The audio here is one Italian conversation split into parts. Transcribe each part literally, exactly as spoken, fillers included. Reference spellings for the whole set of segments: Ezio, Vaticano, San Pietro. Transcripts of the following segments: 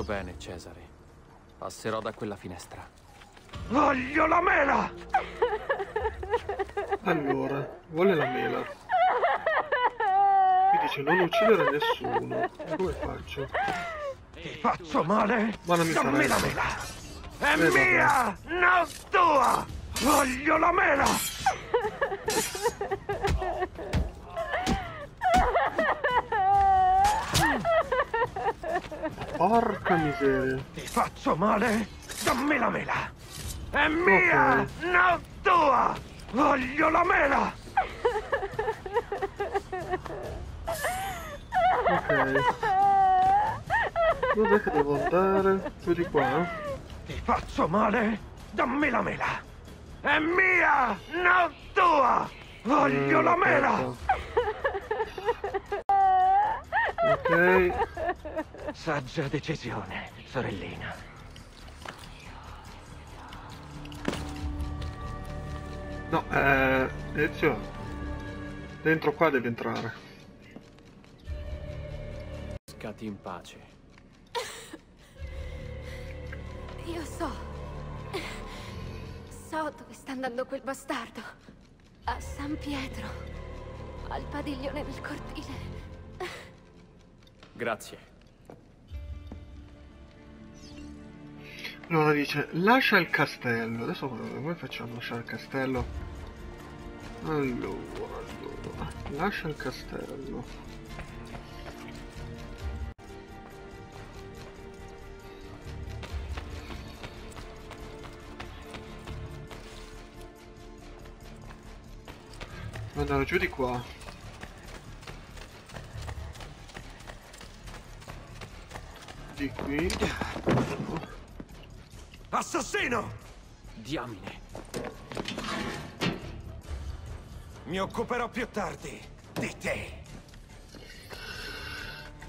Fatto bene, Cesare. Passerò da quella finestra. Voglio la mela! Allora, vuole la mela. Mi dice non uccidere nessuno. E come faccio? Ti faccio male? Ma non mi Dammi la mela! È eh, mia! Non tua! Voglio la mela! Porca miseria! Ti faccio male? Dammi la mela! È mia! Okay. Non tua! Voglio la mela! Ok. Dov'è che devo andare? Su di qua? Ti faccio male? Dammi la mela! È mia! Non tua! Voglio eh, la mela! Certo. Ok. Saggia decisione, sorellina. No, eh... Ezio, dentro qua devi entrare. Scati in pace. Io so... So dove sta andando quel bastardo. A San Pietro. Al padiglione del cortile. Grazie. Allora dice, lascia il castello. Adesso come facciamo a lasciare il castello? Allora, allora, lascia il castello. Andare giù di qua. Di qui. Oh. Assassino! Diamine. Mi occuperò più tardi di te.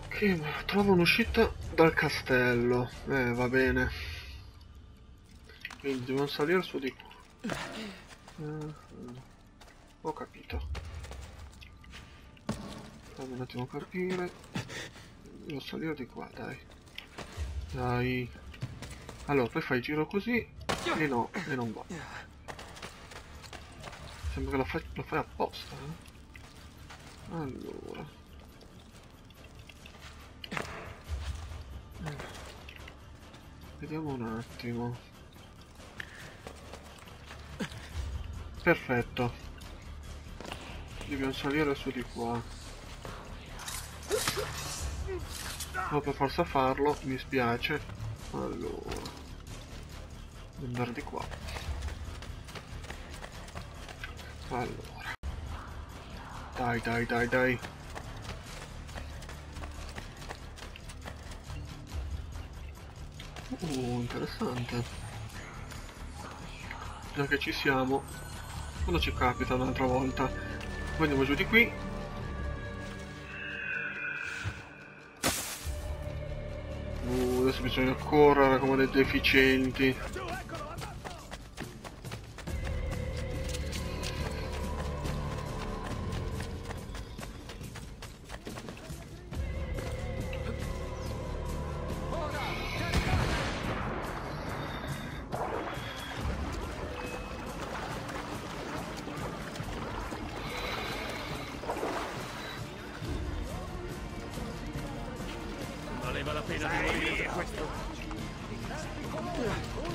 Che ma trovo un'uscita dal castello. Eh, va bene. Quindi devo salire su di qua. Uh-huh. Ho capito. Fammi un attimo capire. Devo salire di qua, dai. Dai. Allora, poi fai il giro così e no, e non va. Sembra che lo fai, lo fai apposta, eh? Allora. Vediamo un attimo. Perfetto. Dobbiamo salire su di qua. Non per forza farlo, mi spiace. Allora. Andare di qua. Allora. Dai, dai, dai, dai. Uh, interessante. Già che ci siamo. Quando ci capita un'altra volta. Poi andiamo giù di qui. Uh, adesso bisogna correre come dei deficienti.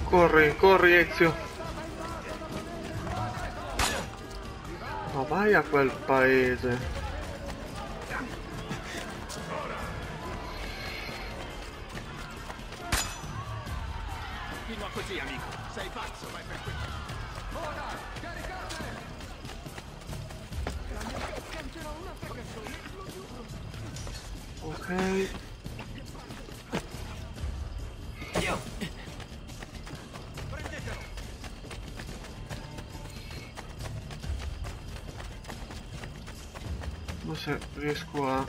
Corri, corri Ezio. Ma vai a quel paese. Fino a così amico, sei pazzo, vai per qui. Ora, caricate. Ok. Se riesco a...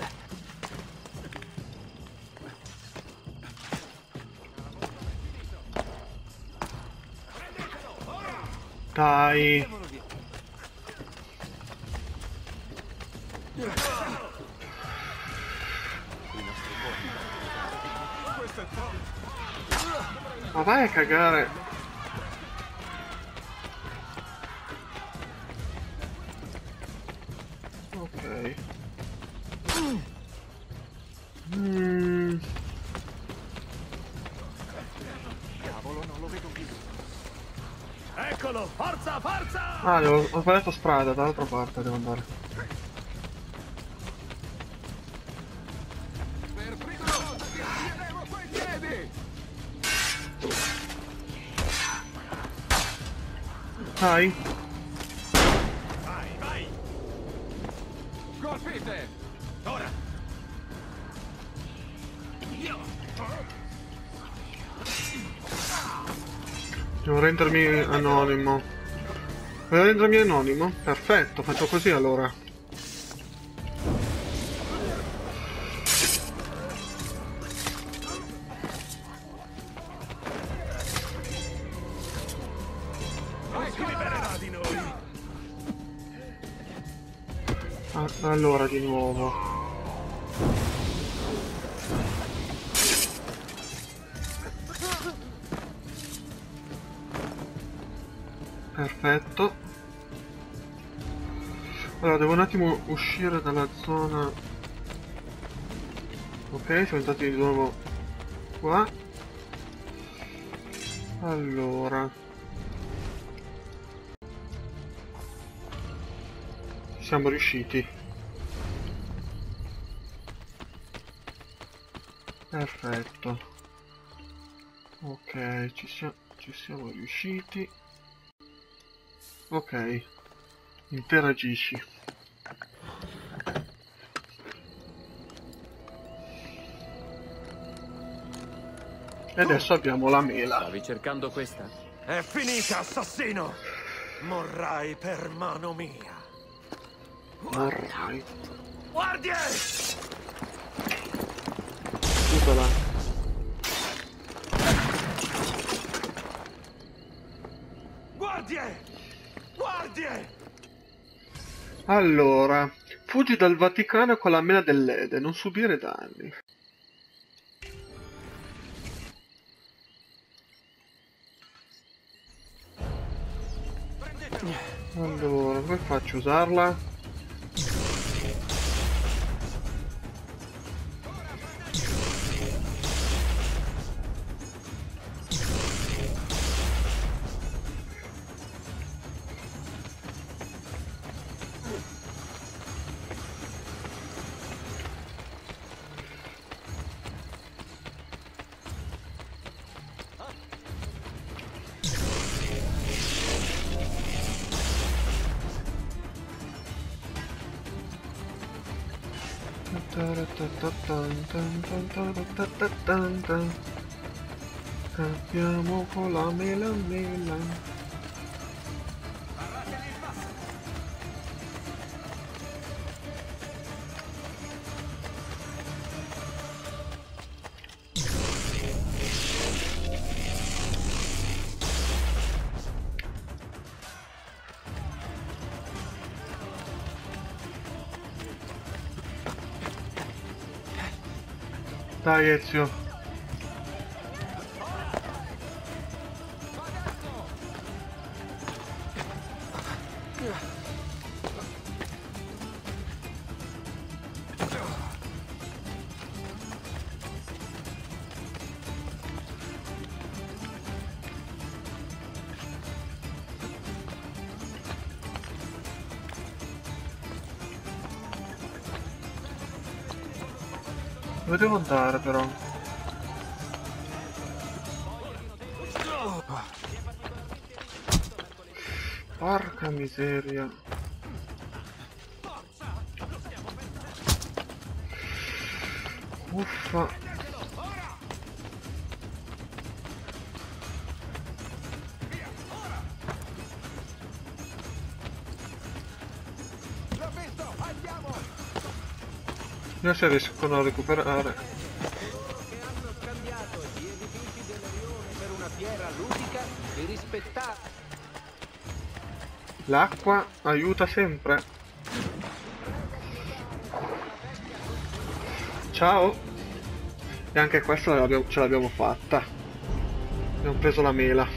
Dai! Ma vai a cagare. Ok. Mm. Cavolo, non lo vedo più. Eccolo, forza, forza! Ah, devo, ho sbagliato strada, dall'altra parte devo andare. Vai, vai! Colpite! Ora! Io! Devo rendermi anonimo. Devo rendermi anonimo? Perfetto, faccio così allora. Allora di nuovo. Perfetto. Allora devo un attimo uscire dalla zona. Ok, siamo entrati di nuovo qua. Allora siamo riusciti. Perfetto. Ok, ci siamo, ci siamo riusciti. Ok. Interagisci. E adesso abbiamo la mela. Stavi cercando questa? È finita, assassino! Morrai per mano mia. Morrai. Guardie! Là. Guardie! Guardie! Allora, fuggi dal Vaticano con la mela dell'Ede, non subire danni. Allora, come faccio a usarla? Campiamo con la mela mela. Dai Ezio. Dove devo andare però? Porca miseria. Uffa. Se riescono a recuperare. Hanno scambiato gli edifici dell'Orione per una fiera ludica e rispettata. L'acqua aiuta sempre. Ciao. E anche questo ce l'abbiamo fatta. Abbiamo preso la mela.